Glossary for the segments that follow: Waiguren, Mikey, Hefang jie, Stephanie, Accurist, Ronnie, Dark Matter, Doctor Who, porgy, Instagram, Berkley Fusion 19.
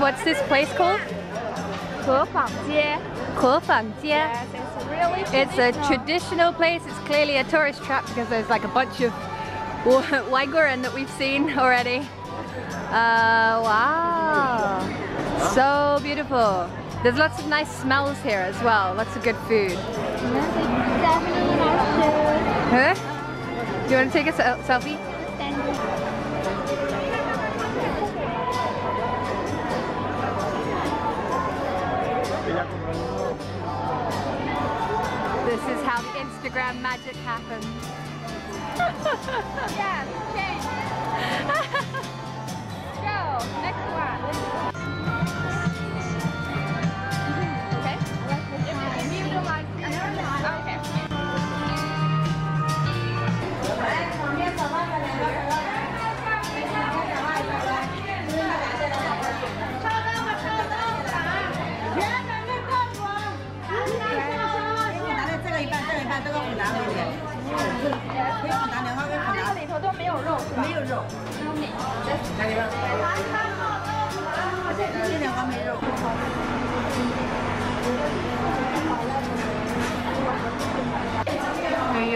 What's this place called? Hefang jie. Hefang jie. Yes, it's really traditional. It's a traditional place. It's clearly a tourist trap because there's like a bunch of Waiguren that we've seen already. Wow, so beautiful. There's lots of nice smells here as well. Lots of good food. Huh? Do you want to take a selfie? This is how the Instagram magic happens. Yeah, change. Go, next one. Okay. If you don't like it, okay. You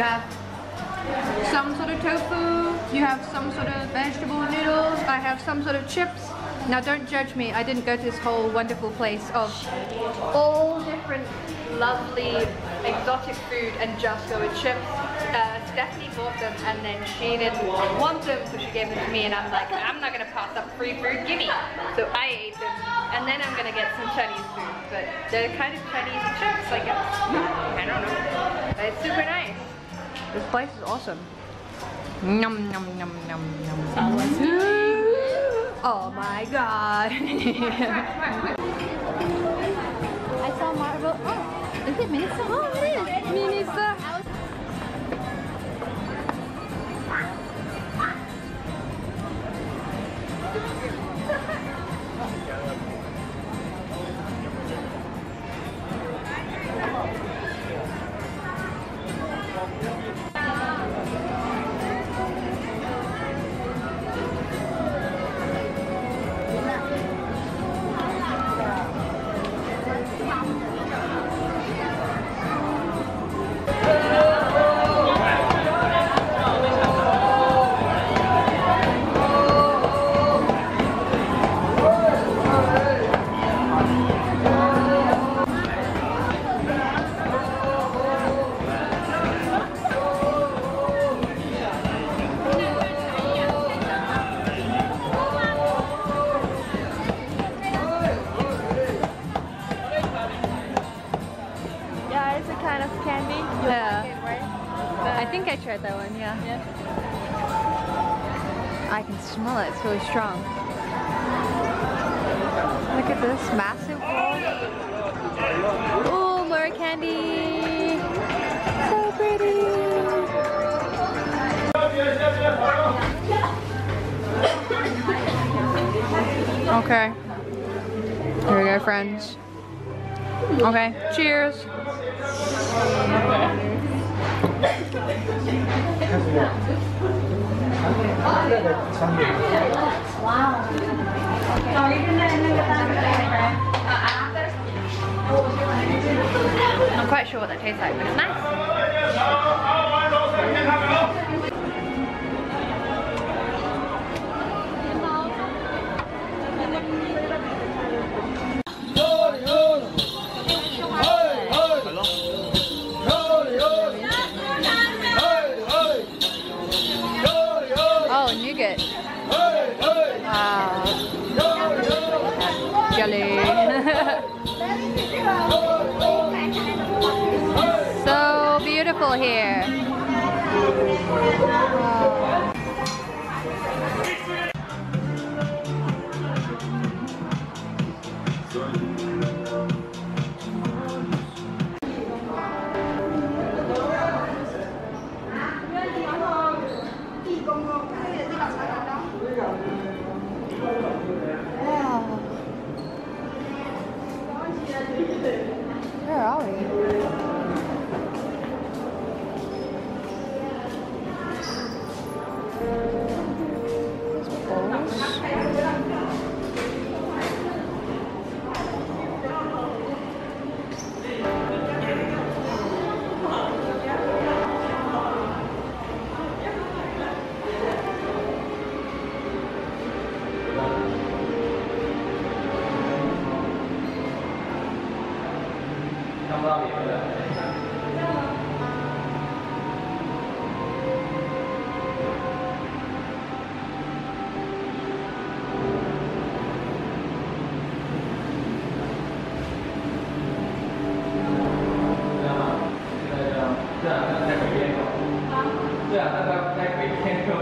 have some sort of tofu, you have some sort of vegetable noodles, I have some sort of chips. Now don't judge me, I didn't go to this whole wonderful place of all different lovely exotic food and just go with chips. Stephanie bought them and then she didn't want them, so she gave them to me and I'm like, I'm not going to pass up free food, gimme! So I ate them and then I'm going to get some Chinese food, but they're kind of Chinese chips, I guess. I don't know. But it's super nice. This place is awesome. Nom nom nom nom nom. Oh my god. I saw Marvel. Oh, is it Minnesota? Oh, it is. Minnesota. I can smell it, it's really strong. Look at this massive bowl. Oh, more candy! So pretty! Okay. Here we go, friends. Okay, cheers! I'm not quite sure what that tastes like, but it's nice. So beautiful here. 不到名字。这样吗？现在这样，这样才可以变高。啊？这样才可以变高。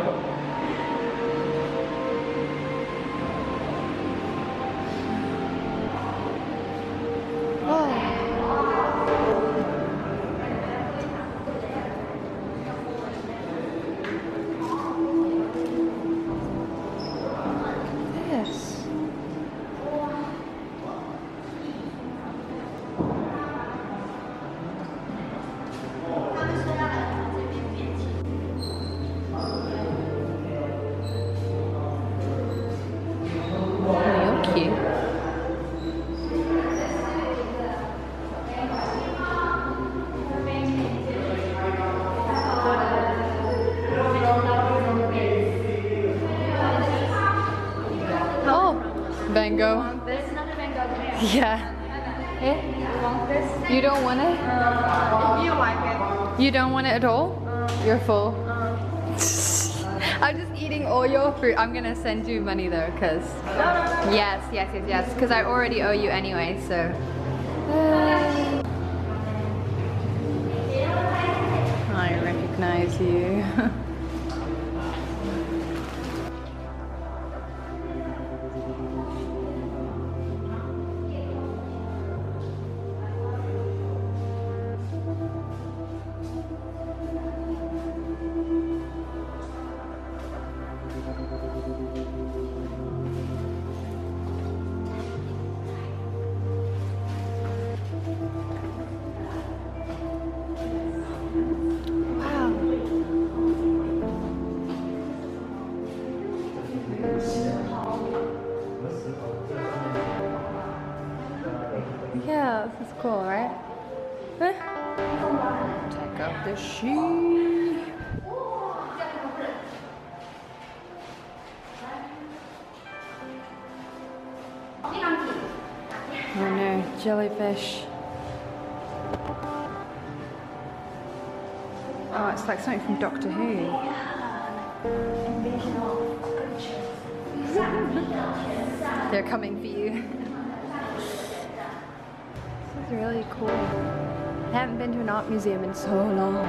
Yeah. You don't want it? You like it. You don't want it at all? You're full. I'm just eating all your fruit. I'm gonna send you money though, cause no. Yes. Cause I already owe you anyway, so. I recognize you. Yeah, this is cool, right? Take off the shoe. Oh no, jellyfish. Oh, it's like something from Doctor Who. They're coming for you. Really cool. I haven't been to an art museum in so long.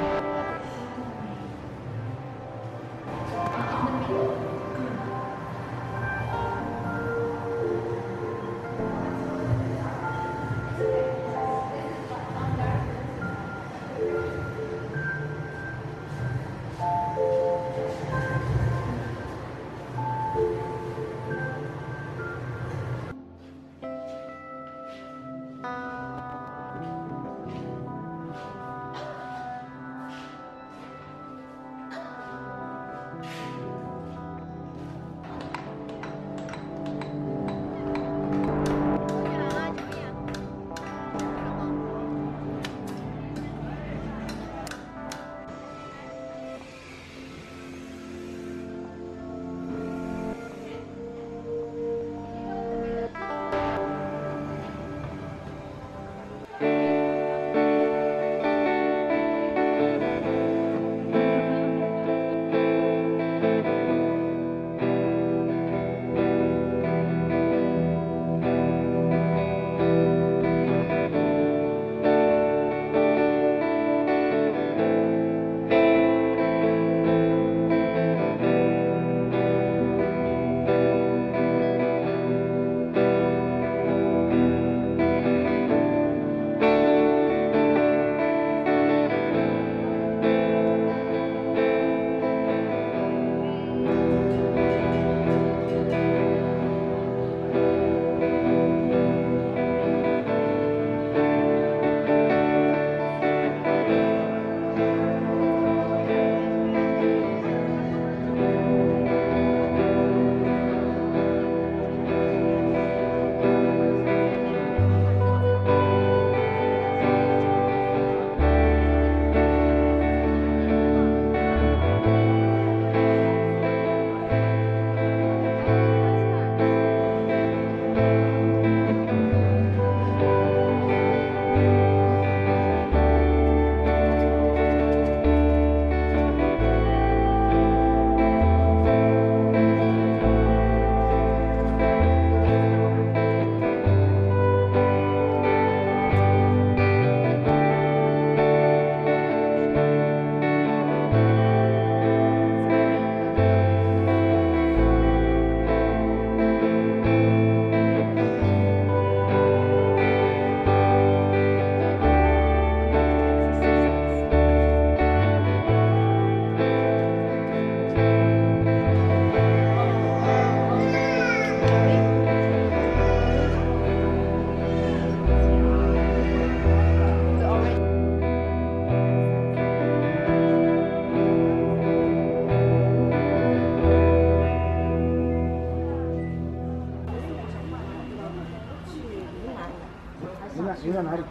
你在哪里？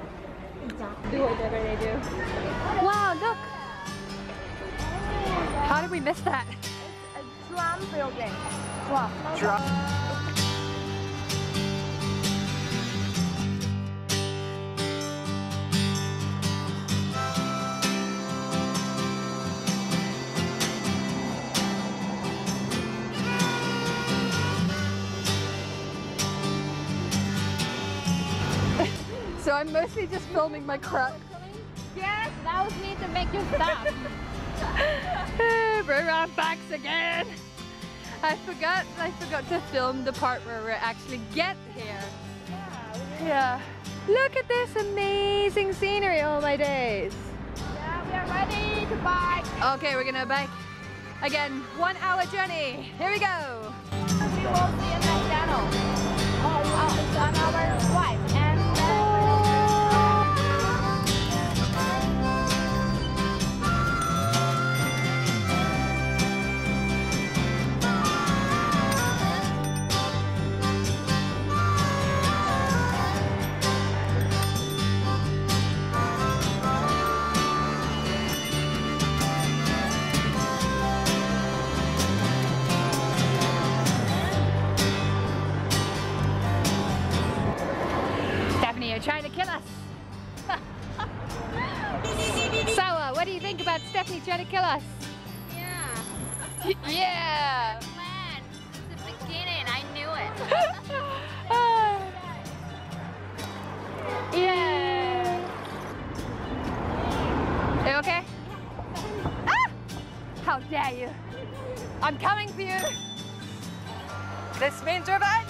Do whatever they do. Wow, look! How did we miss that? It's a drum building. Wow. Drum. So I'm mostly just filming my crap. Yes, that was me to make you stop. We're on bikes again. I forgot to film the part where we actually get here. Yeah. Look at this amazing scenery, all my days. Yeah, we are ready to bike. Okay, we're gonna bike. Again, 1 hour journey. Here we go. We will see in that channel. It's on our wife. You're trying to kill us. Sawa, what do you think about Stephanie trying to kill us? Yeah. Yeah. Man, it's the beginning. I knew it. Yeah. You okay? Ah! How dare you? I'm coming for you. This means revenge.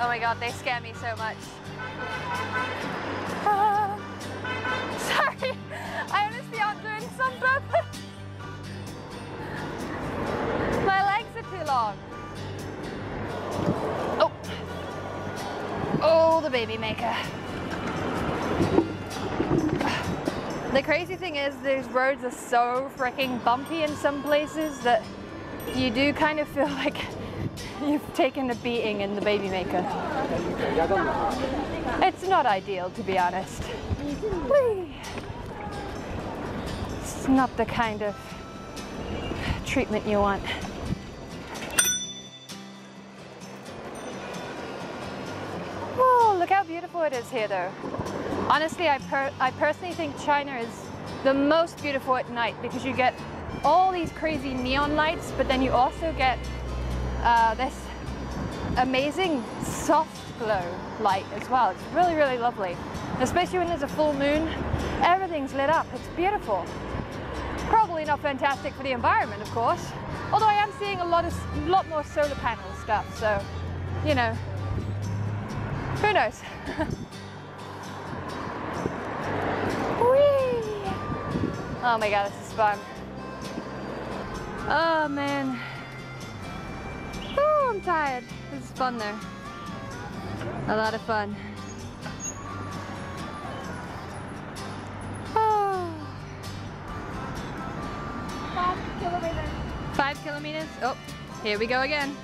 Oh my god, they scare me so much. Sorry, I honestly aren't doing this on purpose. My legs are too long. Oh. Oh, the baby maker. The crazy thing is these roads are so freaking bumpy in some places that you do kind of feel like you've taken a beating in the baby maker. It's not ideal, to be honest. It's not the kind of treatment you want. Oh, look how beautiful it is here though. Honestly, I personally think China is the most beautiful at night because you get all these crazy neon lights, but then you also get this amazing soft glow light as well. It's really, really lovely. Especially when there's a full moon, everything's lit up. It's beautiful. Probably not fantastic for the environment, of course. Although I am seeing a lot more solar panel stuff, so, you know, who knows? Whee! Oh my god, this is fun. Oh man. I'm tired. This is fun though. A lot of fun. Oh. 5 kilometers. 5 kilometers. Oh, here we go again.